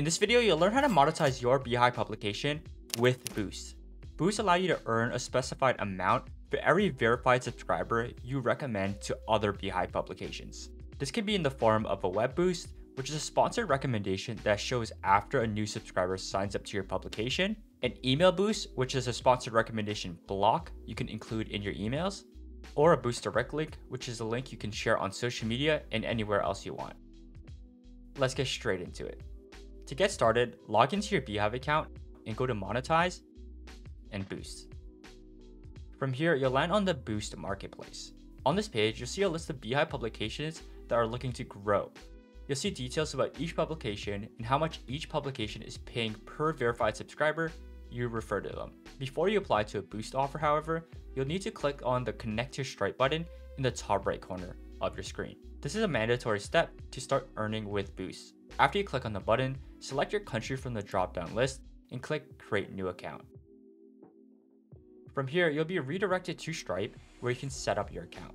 In this video, you'll learn how to monetize your beehiiv publication with Boosts. Boosts allow you to earn a specified amount for every verified subscriber you recommend to other beehiiv publications. This can be in the form of a web boost, which is a sponsored recommendation that shows after a new subscriber signs up to your publication, an email boost, which is a sponsored recommendation block you can include in your emails, or a boost direct link, which is a link you can share on social media and anywhere else you want. Let's get straight into it. To get started, log into your beehiiv account and go to Monetize and Boost. From here, you'll land on the Boost Marketplace. On this page, you'll see a list of beehiiv publications that are looking to grow. You'll see details about each publication and how much each publication is paying per verified subscriber you refer to them. Before you apply to a Boost offer, however, you'll need to click on the Connect to Stripe button in the top right corner of your screen. This is a mandatory step to start earning with Boost. After you click on the button, select your country from the drop-down list and click Create New Account. From here, you'll be redirected to Stripe where you can set up your account.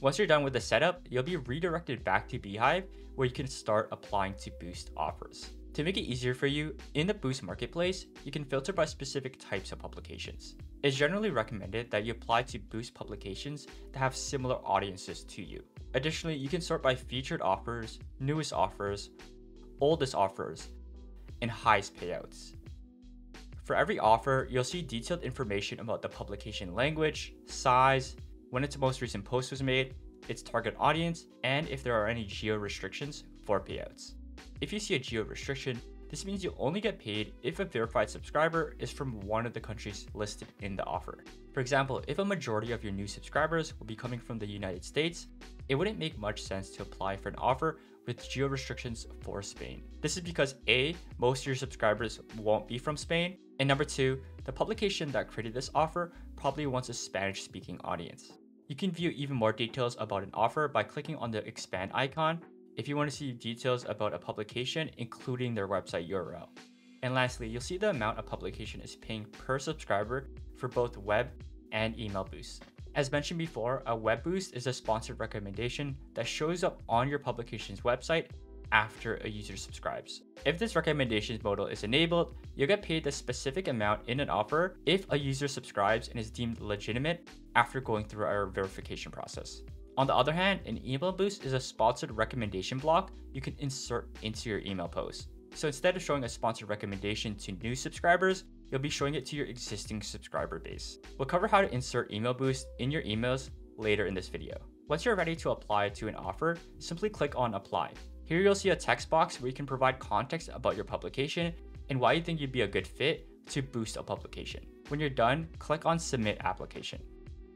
Once you're done with the setup, you'll be redirected back to beehiiv where you can start applying to Boost offers. To make it easier for you, in the Boost Marketplace, you can filter by specific types of publications. It's generally recommended that you apply to Boost publications that have similar audiences to you. Additionally, you can sort by featured offers, newest offers, oldest offers, and highest payouts. For every offer, you'll see detailed information about the publication language, size, when its most recent post was made, its target audience, and if there are any geo restrictions for payouts. If you see a geo restriction, this means you'll only get paid if a verified subscriber is from one of the countries listed in the offer. For example, if a majority of your new subscribers will be coming from the United States, it wouldn't make much sense to apply for an offer with geo restrictions for Spain. This is because A, most of your subscribers won't be from Spain, and number two, the publication that created this offer probably wants a Spanish-speaking audience. You can view even more details about an offer by clicking on the expand icon if you want to see details about a publication, including their website URL. And lastly, you'll see the amount a publication is paying per subscriber for both web and email boosts. As mentioned before, a web boost is a sponsored recommendation that shows up on your publication's website after a user subscribes. If this recommendations modal is enabled, you'll get paid the specific amount in an offer if a user subscribes and is deemed legitimate after going through our verification process. On the other hand, an email boost is a sponsored recommendation block you can insert into your email post. So instead of showing a sponsored recommendation to new subscribers, you'll be showing it to your existing subscriber base. We'll cover how to insert email boost in your emails later in this video. Once you're ready to apply to an offer, simply click on Apply. Here you'll see a text box where you can provide context about your publication and why you think you'd be a good fit to boost a publication. When you're done, click on Submit Application.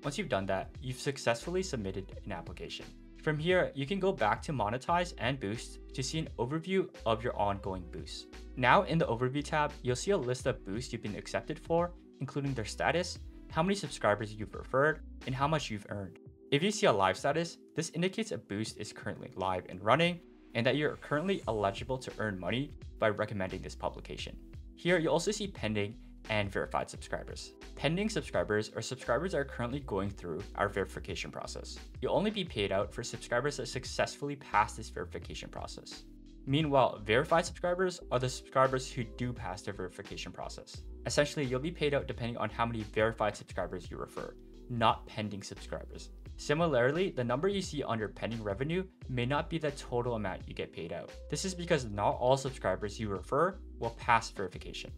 Once you've done that, you've successfully submitted an application. From here, you can go back to Monetize and Boost to see an overview of your ongoing boosts. Now in the Overview tab, you'll see a list of boosts you've been accepted for, including their status, how many subscribers you've referred, and how much you've earned. If you see a live status, this indicates a boost is currently live and running, and that you're currently eligible to earn money by recommending this publication. Here, you'll also see pending and verified subscribers. Pending subscribers are subscribers that are currently going through our verification process. You'll only be paid out for subscribers that successfully pass this verification process. Meanwhile, verified subscribers are the subscribers who do pass the verification process. Essentially, you'll be paid out depending on how many verified subscribers you refer, not pending subscribers. Similarly, the number you see under pending revenue may not be the total amount you get paid out. This is because not all subscribers you refer will pass verification.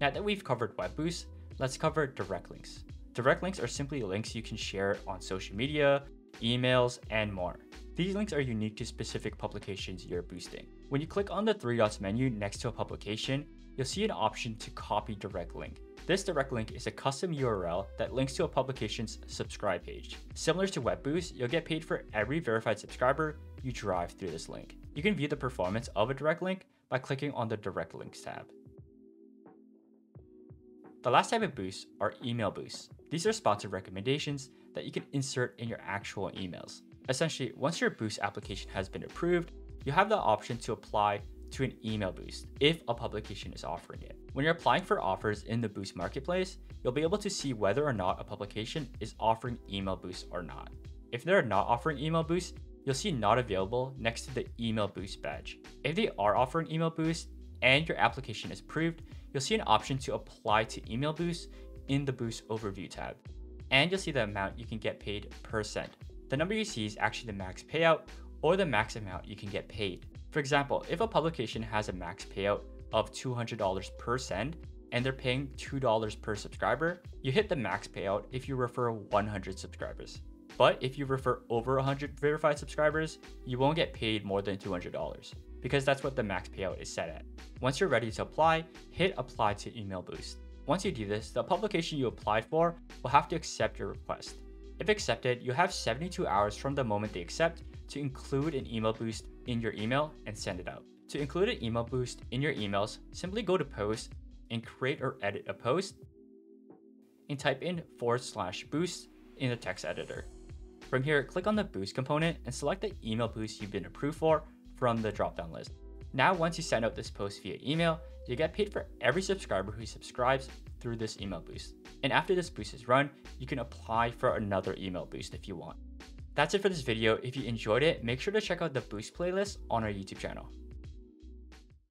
Now that we've covered web boosts, let's cover direct links. Direct links are simply links you can share on social media, emails, and more. These links are unique to specific publications you're boosting. When you click on the three dots menu next to a publication, you'll see an option to copy direct link. This direct link is a custom URL that links to a publication's subscribe page. Similar to web boosts, you'll get paid for every verified subscriber you drive through this link. You can view the performance of a direct link by clicking on the Direct Links tab. The last type of boosts are email boosts. These are sponsored recommendations that you can insert in your actual emails. Essentially, once your boost application has been approved, you have the option to apply to an email boost if a publication is offering it. When you're applying for offers in the Boost Marketplace, you'll be able to see whether or not a publication is offering email boosts or not. If they're not offering email boosts, you'll see not available next to the email boost badge. If they are offering email boost and your application is approved, you'll see an option to apply to email boost in the boost overview tab. And you'll see the amount you can get paid per send. The number you see is actually the max payout or the max amount you can get paid. For example, if a publication has a max payout of $200 per send, and they're paying $2 per subscriber, you hit the max payout if you refer 100 subscribers. But if you refer over 100 verified subscribers, you won't get paid more than $200 because that's what the max payout is set at. Once you're ready to apply, hit apply to email boost. Once you do this, the publication you applied for will have to accept your request. If accepted, you have 72 hours from the moment they accept to include an email boost in your email and send it out. To include an email boost in your emails, simply go to post and create or edit a post and type in /boost in the text editor. From here, click on the boost component and select the email boost you've been approved for from the dropdown list. Now, once you send out this post via email, you get paid for every subscriber who subscribes through this email boost. And after this boost is run, you can apply for another email boost if you want. That's it for this video. If you enjoyed it, make sure to check out the boost playlist on our YouTube channel.